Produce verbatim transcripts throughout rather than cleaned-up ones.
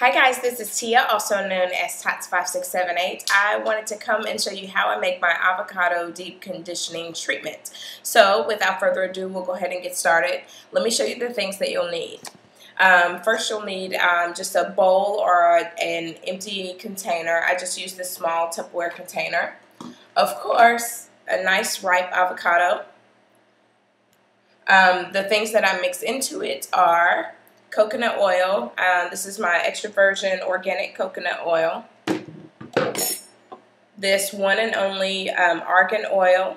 Hi guys, this is Tia, also known as Tots five six seven eight. I wanted to come and show you how I make my avocado deep conditioning treatment. So without further ado, we'll go ahead and get started. Let me show you the things that you'll need. Um, first you'll need um, just a bowl or an empty container. I just used this small Tupperware container. Of course, a nice ripe avocado. Um, the things that I mix into it are coconut oil. Um, this is my extra virgin organic coconut oil. This one and only um, Argan oil.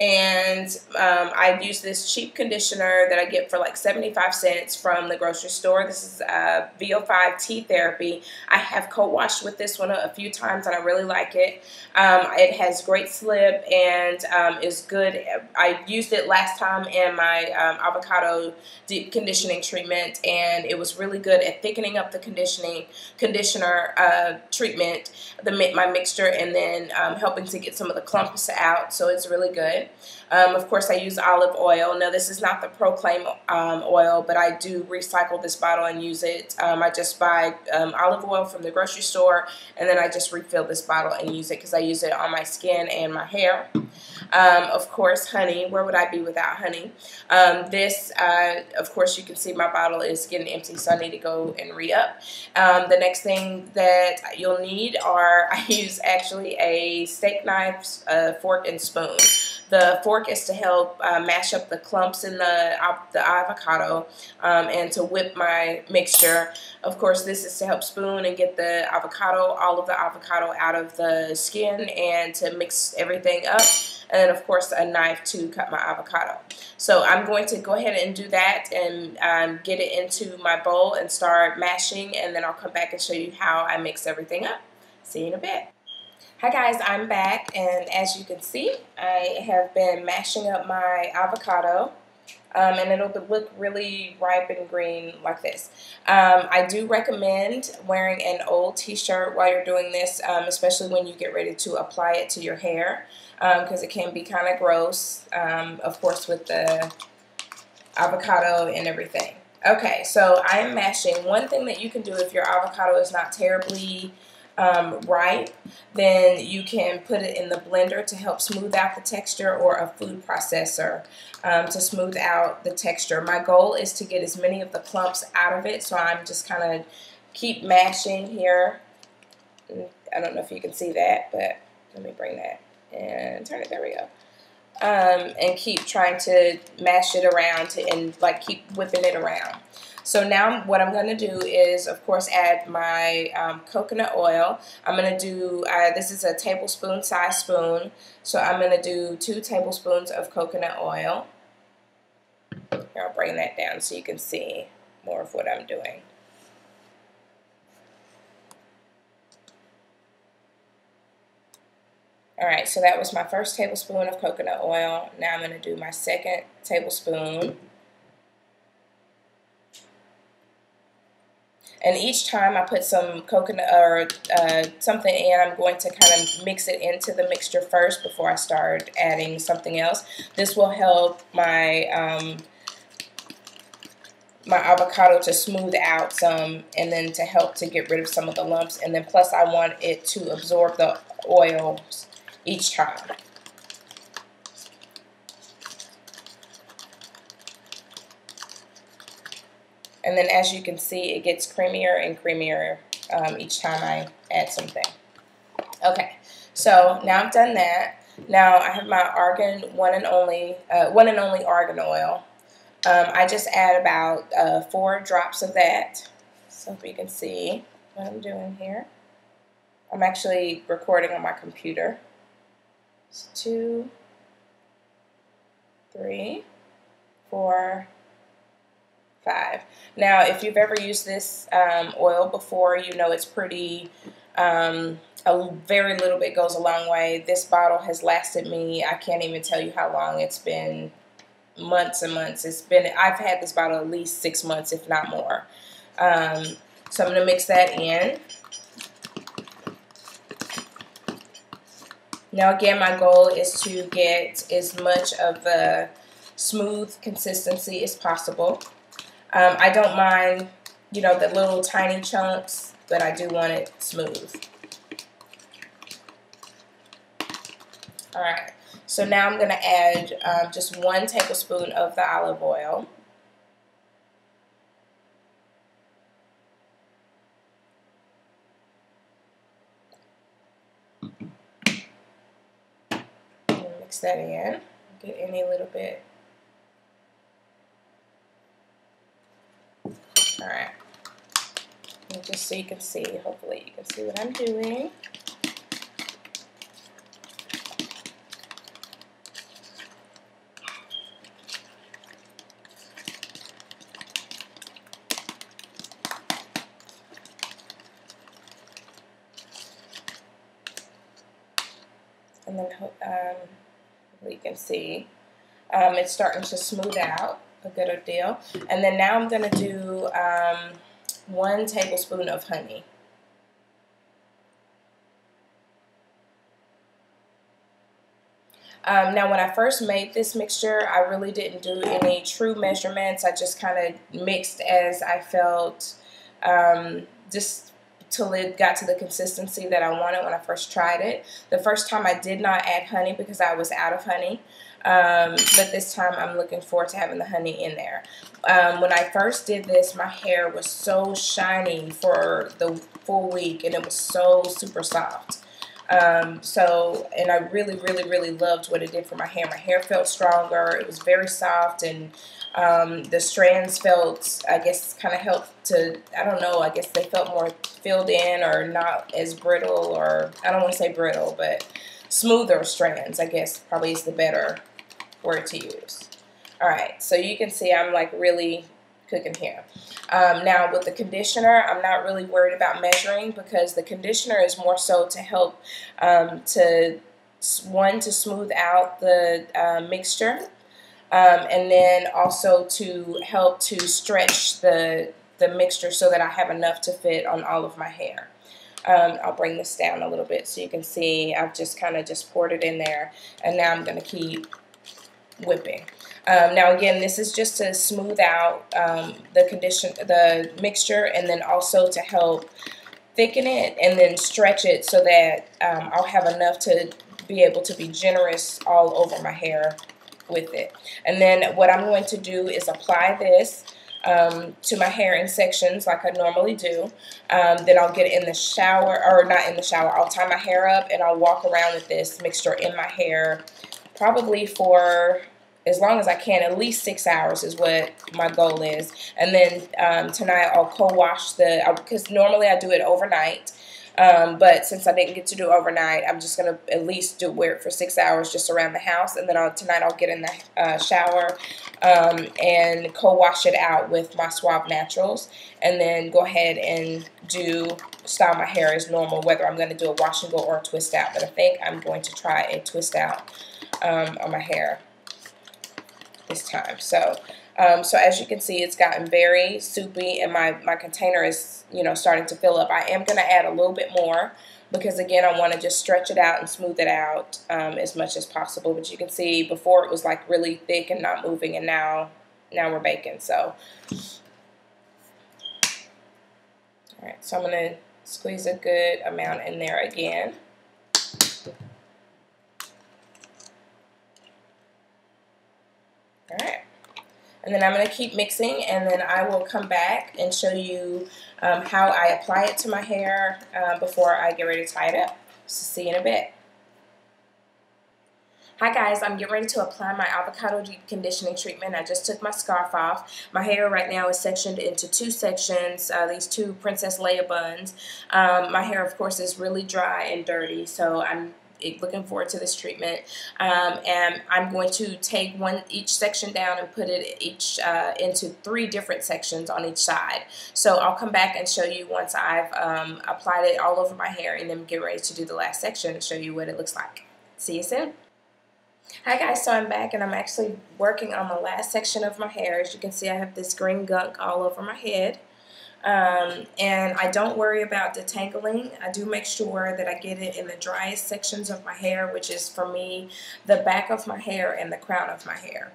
And um, I use this cheap conditioner that I get for like seventy-five cents from the grocery store. This is uh, V O five Tea Therapy. I have co-washed with this one a few times and I really like it. Um, it has great slip and um, is good. I used it last time in my um, avocado deep conditioning treatment and it was really good at thickening up the conditioning conditioner uh, treatment, the, my mixture, and then um, helping to get some of the clumps out. So it's really good. Um, of course, I use olive oil. Now, this is not the Proclaim um, oil, but I do recycle this bottle and use it. Um, I just buy um, olive oil from the grocery store, and then I just refill this bottle and use it because I use it on my skin and my hair. Um, of course, honey. Where would I be without honey? Um, this, uh, of course, you can see my bottle is getting empty, so I need to go and re-up. Um, the next thing that you'll need are, I use actually a steak knife, a fork, and spoon. The fork is to help uh, mash up the clumps in the, uh, the avocado um, and to whip my mixture. Of course, this is to help spoon and get the avocado, all of the avocado out of the skin and to mix everything up. And then, of course, a knife to cut my avocado. So I'm going to go ahead and do that and um, get it into my bowl and start mashing. And then I'll come back and show you how I mix everything up. See you in a bit. Hi guys, I'm back, and as you can see, I have been mashing up my avocado, um, and it'll look really ripe and green like this. Um, I do recommend wearing an old t-shirt while you're doing this, um, especially when you get ready to apply it to your hair, because um, it can be kind of gross, um, of course, with the avocado and everything. Okay, so I'm mashing. One thing that you can do if your avocado is not terribly Um, ripe, then you can put it in the blender to help smooth out the texture, or a food processor um, to smooth out the texture. My goal is to get as many of the clumps out of it, so I'm just kind of keep mashing here. I don't know if you can see that, but let me bring that and turn it. There we go. Um, and keep trying to mash it around to, and like keep whipping it around. So now what I'm going to do is, of course, add my um, coconut oil. I'm going to do, uh, this is a tablespoon size spoon, so I'm going to do two tablespoons of coconut oil. Here, I'll bring that down so you can see more of what I'm doing. Alright, so that was my first tablespoon of coconut oil. Now I'm going to do my second tablespoon. And each time I put some coconut or uh, something in, I'm going to kind of mix it into the mixture first before I start adding something else. This will help my um, my avocado to smooth out some, and then to help to get rid of some of the lumps. And then plus I want it to absorb the oil each time. And then as you can see, it gets creamier and creamier um, each time I add something. Okay, so now I've done that. Now I have my Argan one and only, uh, one and only Argan oil. Um, I just add about uh, four drops of that. So if you can see what I'm doing here. I'm actually recording on my computer. It's two, three, four, five. Now, if you've ever used this um, oil before, you know it's pretty, um, a very little bit goes a long way. This bottle has lasted me, I can't even tell you how long it's been, months and months. It's been, I've had this bottle at least six months, if not more. Um, so I'm going to mix that in. Now, again, my goal is to get as much of the smooth consistency as possible. Um, I don't mind you know, the little tiny chunks, but I do want it smooth. All right, so now I'm going to add um, just one tablespoon of the olive oil. That in, get any little bit. All right, and just so you can see, hopefully you can see what I'm doing. And then, um, you can see um, it's starting to smooth out a good deal. And then now I'm going to do um, one tablespoon of honey. Um, now when I first made this mixture, I really didn't do any true measurements. I just kind of mixed as I felt, um, just till it got to the consistency that I wanted when I first tried it. The first time I did not add honey because I was out of honey, um, but this time I'm looking forward to having the honey in there. Um, when I first did this, my hair was so shiny for the full week, and it was so super soft. Um, so, and I really, really, really loved what it did for my hair. My hair felt stronger. It was very soft, and um, the strands felt, I guess, kind of helped to, I don't know, I guess they felt more filled in, or not as brittle, or I don't want to say brittle, but smoother strands, I guess, probably is the better word to use. All right, so you can see I'm like really cooking here. Um, now with the conditioner, I'm not really worried about measuring, because the conditioner is more so to help um, to, one, to smooth out the uh, mixture, um, and then also to help to stretch the, the mixture so that I have enough to fit on all of my hair. Um, I'll bring this down a little bit so you can see I've just kind of just poured it in there, and now I'm going to keep whipping. Um, now again, this is just to smooth out um, the condition, the mixture, and then also to help thicken it and then stretch it so that um, I'll have enough to be able to be generous all over my hair with it. And then what I'm going to do is apply this um, to my hair in sections like I normally do. Um, then I'll get in the shower, or not in the shower, I'll tie my hair up and I'll walk around with this mixture in my hair probably for as long as I can. At least six hours is what my goal is. And then um, tonight I'll co-wash the, because normally I do it overnight, um, but since I didn't get to do overnight, I'm just going to at least do wear it for six hours just around the house. And then I'll, tonight I'll get in the uh, shower um, and co-wash it out with my Suave Naturals, and then go ahead and do style my hair as normal, whether I'm going to do a wash and go or a twist out. But I think I'm going to try a twist out um, on my hair this time. So um, so as you can see, it's gotten very soupy, and my, my container is, you know, starting to fill up. I am going to add a little bit more because, again, I want to just stretch it out and smooth it out um, as much as possible. But you can see before it was like really thick and not moving, and now now we're baking. So all right, so I'm going to squeeze a good amount in there again. And then I'm going to keep mixing, and then I will come back and show you um, how I apply it to my hair uh, before I get ready to tie it up. So see you in a bit. Hi guys, I'm getting ready to apply my avocado deep conditioning treatment. I just took my scarf off. My hair right now is sectioned into two sections, uh, these two Princess Leia buns. Um, my hair, of course, is really dry and dirty, so I'm looking forward to this treatment, um, and I'm going to take one each section down and put it each uh, into three different sections on each side. So I'll come back and show you once I've um, applied it all over my hair, and then get ready to do the last section and show you what it looks like. See you soon. Hi guys, so I'm back, and I'm actually working on the last section of my hair. As you can see, I have this green gunk all over my head. Um, and I don't worry about detangling. I do make sure that I get it in the driest sections of my hair, which is for me the back of my hair and the crown of my hair.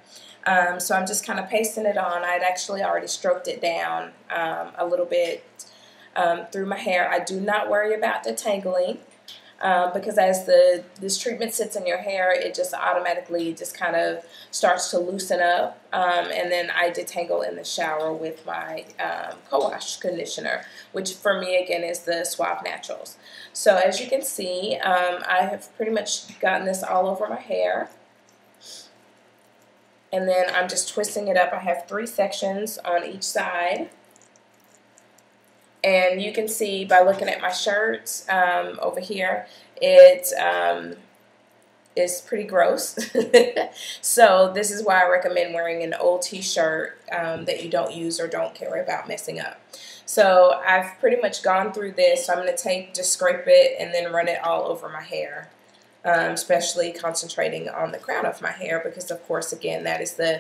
Um, so I'm just kind of pasting it on. I'd actually already stroked it down um, a little bit um, through my hair. I do not worry about the tangling um, because as the this treatment sits in your hair, it just automatically just kind of starts to loosen up. Um, and then I detangle in the shower with my um, co-wash conditioner, which for me, again, is the Suave Naturals. So as you can see, um, I have pretty much gotten this all over my hair. And then I'm just twisting it up. I have three sections on each side. And you can see by looking at my shirt um, over here, it um, is pretty gross. So this is why I recommend wearing an old t-shirt um, that you don't use or don't care about messing up. So I've pretty much gone through this. So I'm going to take, just scrape it and then run it all over my hair. Um, especially concentrating on the crown of my hair because, of course, again, that is the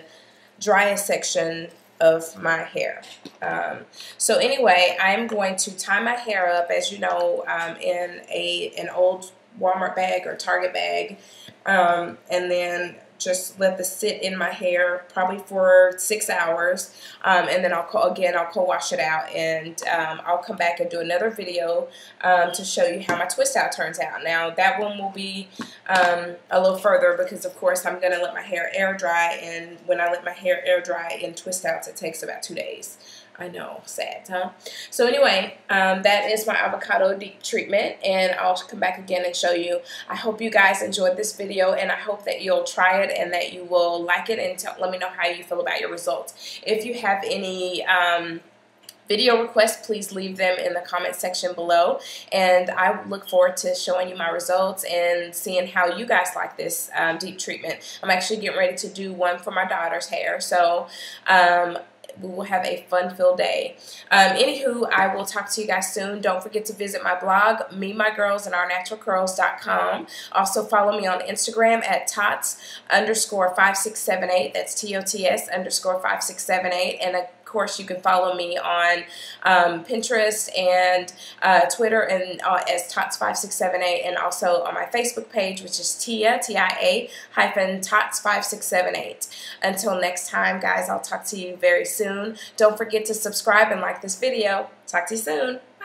driest section of my hair. Um, so anyway, I'm going to tie my hair up, as you know, um, in a an old Walmart bag or Target bag, um, and then just let this sit in my hair probably for six hours, um, and then I'll co again I'll co-wash it out, and um, I'll come back and do another video um, to show you how my twist out turns out. Now that one will be um, a little further because of course I'm gonna let my hair air dry, and when I let my hair air dry in twist outs, it takes about two days. I know, sad, huh? So anyway, um, that is my avocado deep treatment, and I'll come back again and show you. I hope you guys enjoyed this video, and I hope that you'll try it and that you will like it, and let me know how you feel about your results. If you have any um, video requests, please leave them in the comment section below, and I look forward to showing you my results and seeing how you guys like this um, deep treatment. I'm actually getting ready to do one for my daughter's hair, so um, we will have a fun-filled day. Um, anywho, I will talk to you guys soon. Don't forget to visit my blog, me, my girls, and our natural curls dot com. Also, follow me on Instagram at tots underscore five six seven eight. That's T O T S underscore five six seven eight. And a Of course, you can follow me on um, Pinterest and uh, Twitter and uh, as tots five six seven eight, and also on my Facebook page, which is Tia, T I A, hyphen tots five six seven eight. Until next time, guys, I'll talk to you very soon. Don't forget to subscribe and like this video. Talk to you soon.